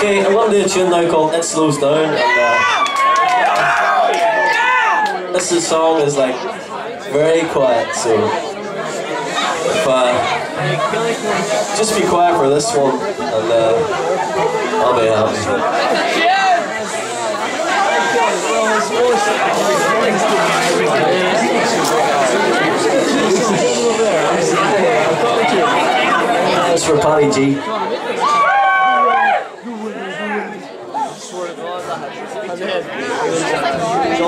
Okay, I want to do a tune now called It Slows Down, and this song is like very quiet, so if, just be quiet for this one, and I'll be happy. That's for Patty G. So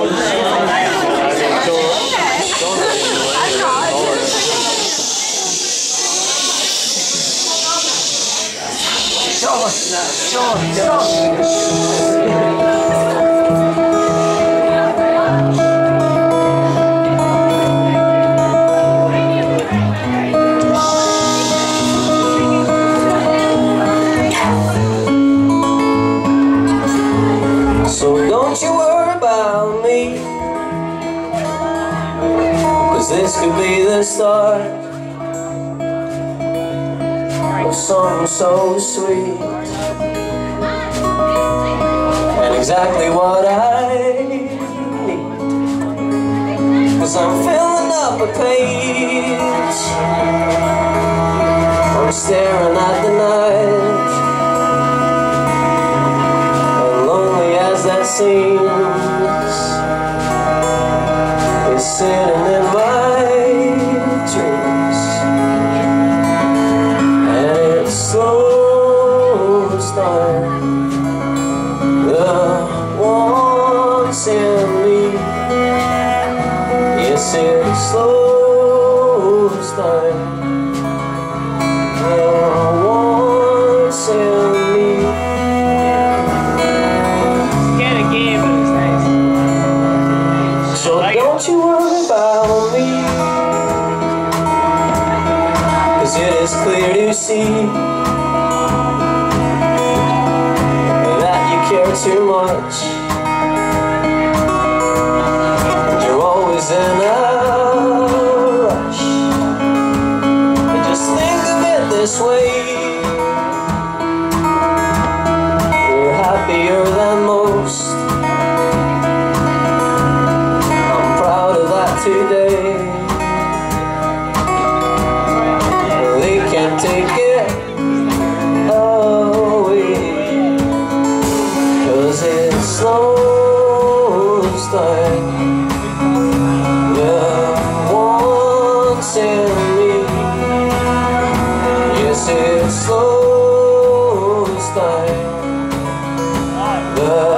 don't you worry about me, 'cause this could be the start of something so sweet, and exactly what I need, 'cause I'm filling up a page, I'm staring at the night, and lonely as that seems, it's sitting in my dreams. The wants in me, yes, it slows down. The wants in me. Get a game, but it's nice. So don't you worry about me, 'cause it is clear to see too much, and you're always in a rush. But just think of it this way, you're happier than most. I'm proud of that today. They can't take it. It slows down.